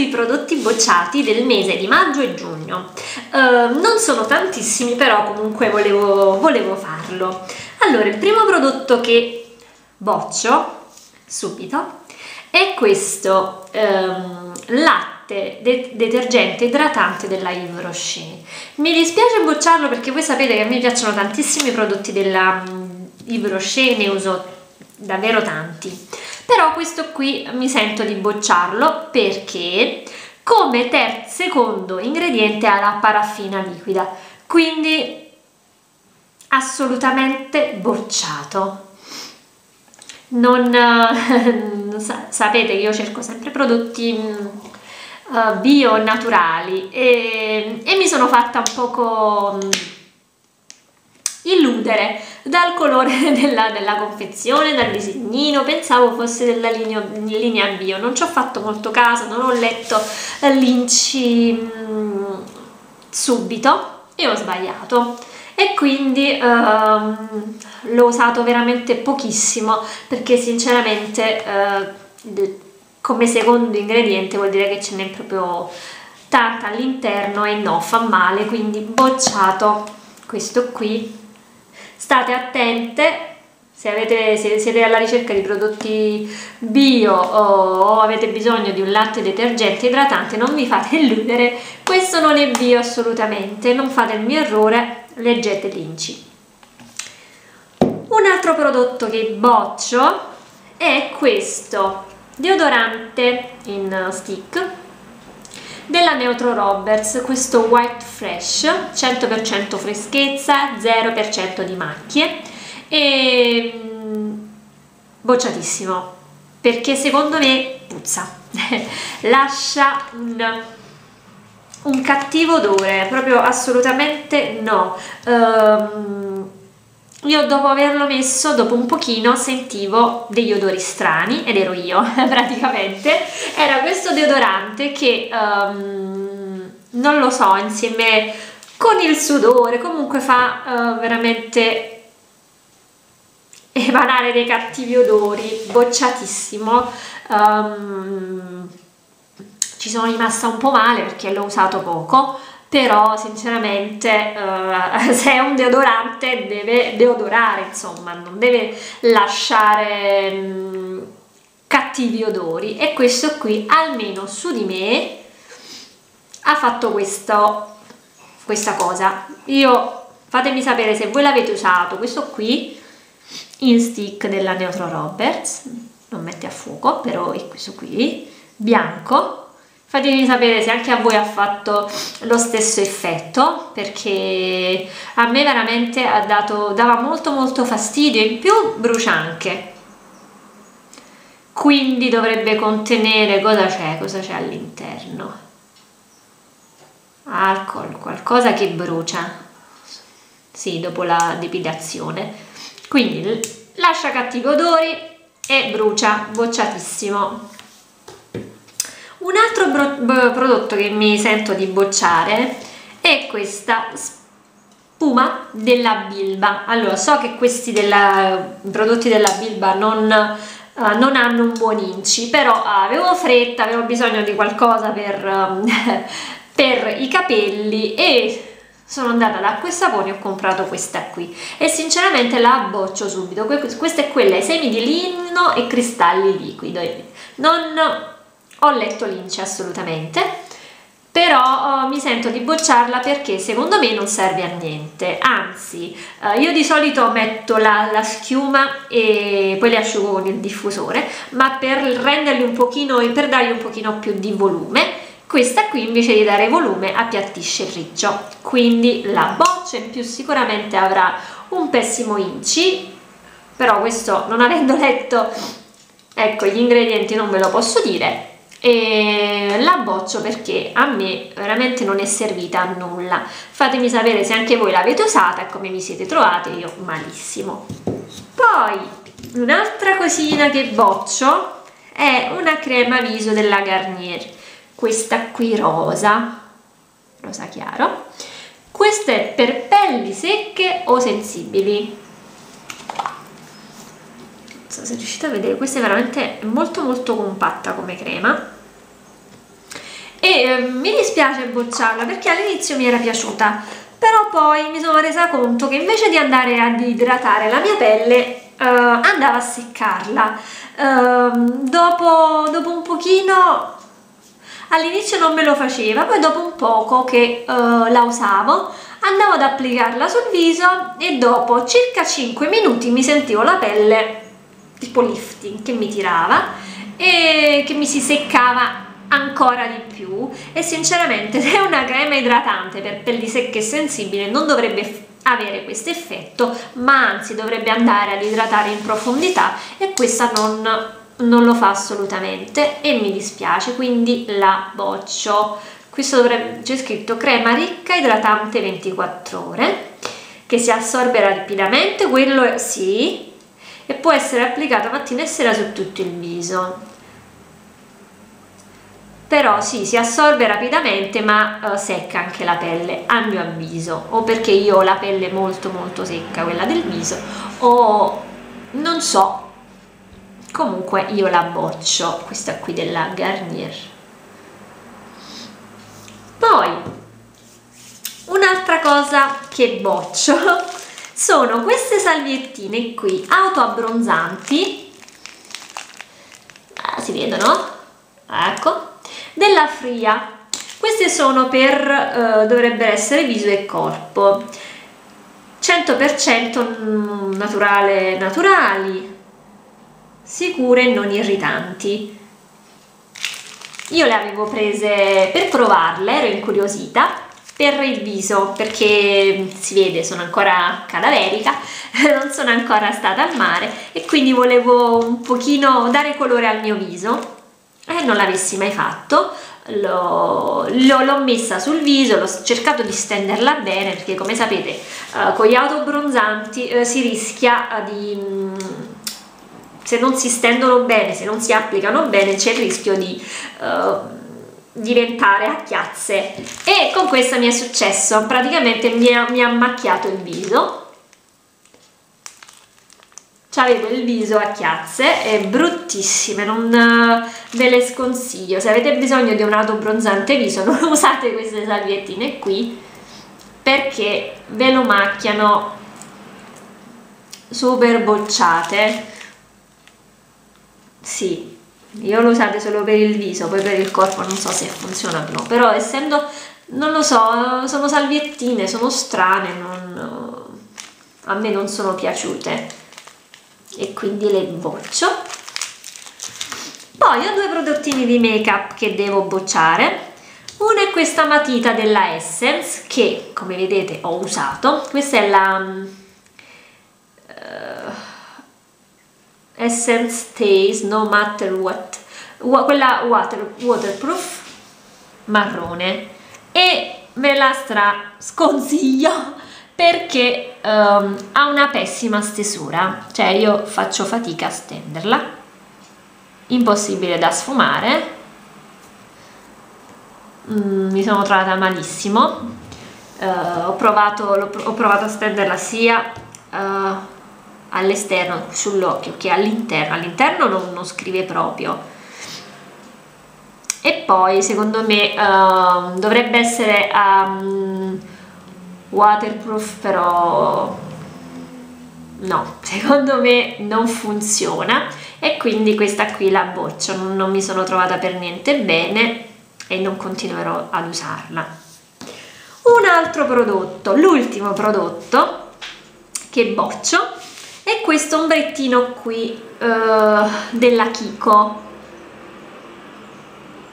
sui prodotti bocciati del mese di maggio e giugno. Non sono tantissimi, però comunque volevo farlo. Allora, il primo prodotto che boccio subito è questo latte detergente idratante della Yves Rocher. Mi dispiace bocciarlo perché voi sapete che a me piacciono tantissimi prodotti della Yves Rocher, ne uso davvero tanti, però questo qui mi sento di bocciarlo perché come secondo ingrediente ha la paraffina liquida, quindi assolutamente bocciato. Sapete che io cerco sempre prodotti bio naturali e mi sono fatta un poco illudere dal colore della confezione, dal disegnino. Pensavo fosse della linea bio, non ci ho fatto molto caso, non ho letto l'inci subito e ho sbagliato, e quindi l'ho usato veramente pochissimo perché sinceramente come secondo ingrediente vuol dire che ce n'è proprio tanta all'interno e no, fa male, quindi bocciato questo qui. State attente se siete alla ricerca di prodotti bio o avete bisogno di un latte detergente idratante, non vi fate illudere, questo non è bio assolutamente, non fate il mio errore, leggete l'inci. Un altro prodotto che boccio è questo deodorante in stick della Neutro Roberts, questo White Fresh, 100% freschezza, 0% di macchie, e bocciatissimo perché secondo me puzza lascia un cattivo odore, proprio assolutamente no. Io dopo averlo messo, dopo un pochino sentivo degli odori strani ed ero io praticamente. Era questo deodorante che non lo so, insieme con il sudore comunque fa veramente emanare dei cattivi odori, bocciatissimo. Ci sono rimasta un po' male perché l'ho usato poco, però sinceramente se è un deodorante deve deodorare, insomma, non deve lasciare cattivi odori, e questo qui almeno su di me ha fatto questa cosa. Fatemi sapere se voi l'avete usato, questo qui in stick della Neutro Roberts, non mette a fuoco, però è questo qui bianco. Fatemi sapere se anche a voi ha fatto lo stesso effetto, perché a me veramente dava molto fastidio, in più brucia anche, quindi dovrebbe contenere cosa c'è all'interno, alcol, qualcosa che brucia, sì, dopo la depilazione, quindi lascia cattivi odori e brucia, bocciatissimo. Un altro prodotto che mi sento di bocciare è questa spuma della Bilba. Allora, so che questi prodotti della Bilba non hanno un buon inci, però avevo fretta, avevo bisogno di qualcosa per i capelli e sono andata da Acqua Sapone e ho comprato questa qui, e sinceramente la boccio subito. Questa è quella ai semi di lino e cristalli liquidi. Non ho letto l'inci assolutamente, però mi sento di bocciarla perché secondo me non serve a niente, anzi io di solito metto la schiuma e poi le asciugo con il diffusore, ma per dargli un pochino più di volume, questa qui invece di dare volume appiattisce il riccio, quindi la boccia. In più sicuramente avrà un pessimo inci, però questo, non avendo letto gli ingredienti, non ve lo posso dire, e la boccio perché a me veramente non è servita a nulla. Fatemi sapere se anche voi l'avete usata e come vi siete trovate. Io malissimo. Poi un'altra cosina che boccio è una crema viso della Garnier, questa qui rosa chiaro, questa è per pelli secche o sensibili. Non so se riuscite a vedere, questa è veramente molto compatta come crema, e mi dispiace bocciarla perché all'inizio mi era piaciuta, però poi mi sono resa conto che invece di andare ad idratare la mia pelle andava a seccarla. Dopo un pochino, all'inizio non me lo faceva, poi dopo un poco che la usavo andavo ad applicarla sul viso e dopo circa 5 minuti mi sentivo la pelle tipo lifting che mi tirava e che mi si seccava ancora di più. E sinceramente, se è una crema idratante per pelli secche e sensibili non dovrebbe avere questo effetto, ma anzi dovrebbe andare ad idratare in profondità, e questa non lo fa assolutamente e mi dispiace, quindi la boccio. Questo dovrebbe, c'è scritto crema ricca idratante 24 ore che si assorbe rapidamente, quello sì, e può essere applicata mattina e sera su tutto il viso. Però sì, si assorbe rapidamente, ma secca anche la pelle, a mio avviso, o perché io ho la pelle molto molto secca, quella del viso, o non so. Comunque io la boccio, questa qui della Garnier. Poi un'altra cosa che boccio sono queste salviettine qui, autoabbronzanti, si vedono? Ecco, della Fria. Queste sono per dovrebbero essere viso e corpo, 100% naturali, sicure e non irritanti. Io le avevo prese per provarle, ero incuriosita, per il viso perché si vede sono ancora cadaverica, non sono ancora stata al mare e quindi volevo un pochino dare colore al mio viso. Non l'avessi mai fatto, l'ho messa sul viso, l'ho cercato di stenderla bene perché, come sapete, con gli autobronzanti si rischia di, se non si stendono bene, se non si applicano bene, c'è il rischio di diventare a chiazze, e con questa mi è successo, praticamente mi ha macchiato il viso, c'avevo il viso a chiazze, è bruttissime, non ve le sconsiglio. Se avete bisogno di un autobronzante viso non usate queste salviettine qui perché ve lo macchiano, super bocciate. Sì, io lo usate solo per il viso, poi per il corpo non so se funziona o no, però essendo, non lo so, sono salviettine, sono strane, a me non sono piaciute e quindi le boccio. Poi ho due prodottini di make up che devo bocciare. Una è questa matita della Essence che, come vedete, ho usato. Questa è la Essence Stays No Matter What, quella waterproof marrone, e ve la sconsiglio perché ha una pessima stesura, cioè io faccio fatica a stenderla, impossibile da sfumare, mi sono trovata malissimo, ho provato a stenderla sia all'esterno sull'occhio che all'interno, non scrive proprio. E poi secondo me dovrebbe essere waterproof, però no, secondo me non funziona e quindi questa qui la boccio, non mi sono trovata per niente bene e non continuerò ad usarla. Un altro prodotto, l'ultimo prodotto che boccio, è questo ombrettino qui della Kiko.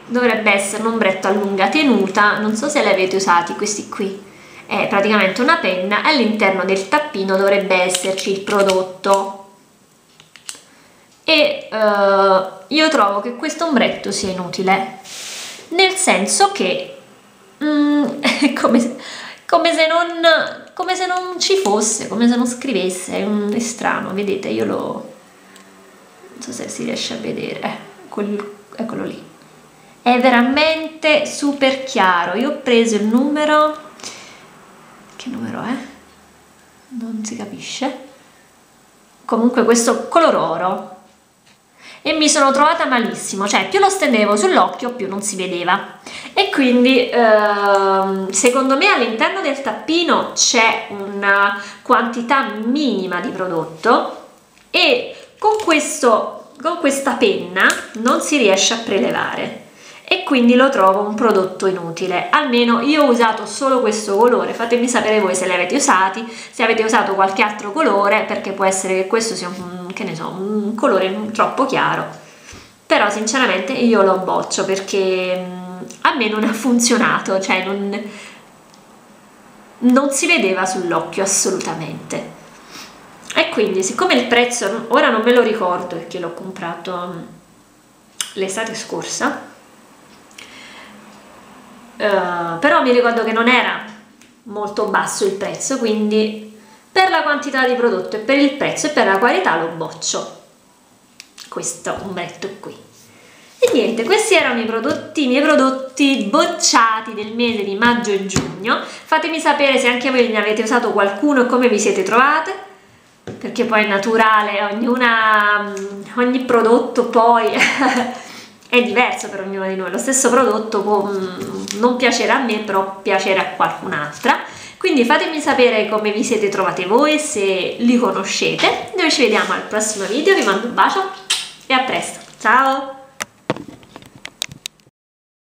Dovrebbe essere un ombretto a lunga tenuta, non so se li avete usati questi qui. È praticamente una penna, all'interno del tappino dovrebbe esserci il prodotto e io trovo che questo ombretto sia inutile, nel senso che è come se non ci fosse, come se non scrivesse, è strano. Vedete, io non so se si riesce a vedere, eccolo lì, è veramente super chiaro. Io ho preso il numero, non si capisce, comunque questo color oro, e mi sono trovata malissimo, cioè più lo stendevo sull'occhio più non si vedeva. E quindi secondo me all'interno del tappino c'è una quantità minima di prodotto e con questa penna non si riesce a prelevare, e quindi lo trovo un prodotto inutile. Almeno io ho usato solo questo colore, fatemi sapere voi se li avete usati, se avete usato qualche altro colore, perché può essere che questo sia un, che ne so, un colore troppo chiaro, però sinceramente io lo boccio perché a me non ha funzionato, cioè non si vedeva sull'occhio assolutamente. E quindi, siccome il prezzo ora non me lo ricordo perché l'ho comprato l'estate scorsa, però mi ricordo che non era molto basso il prezzo, quindi per la quantità di prodotto e per il prezzo e per la qualità lo boccio questo ombretto qui. E niente, questi erano i miei prodotti bocciati del mese di maggio e giugno. Fatemi sapere se anche voi ne avete usato qualcuno e come vi siete trovate, perché poi è naturale, ogni prodotto poi è diverso per ognuno di noi. Lo stesso prodotto può non piacere a me, però piacere a qualcun'altra. Quindi fatemi sapere come vi siete trovate voi, se li conoscete. Noi ci vediamo al prossimo video, vi mando un bacio e a presto, ciao!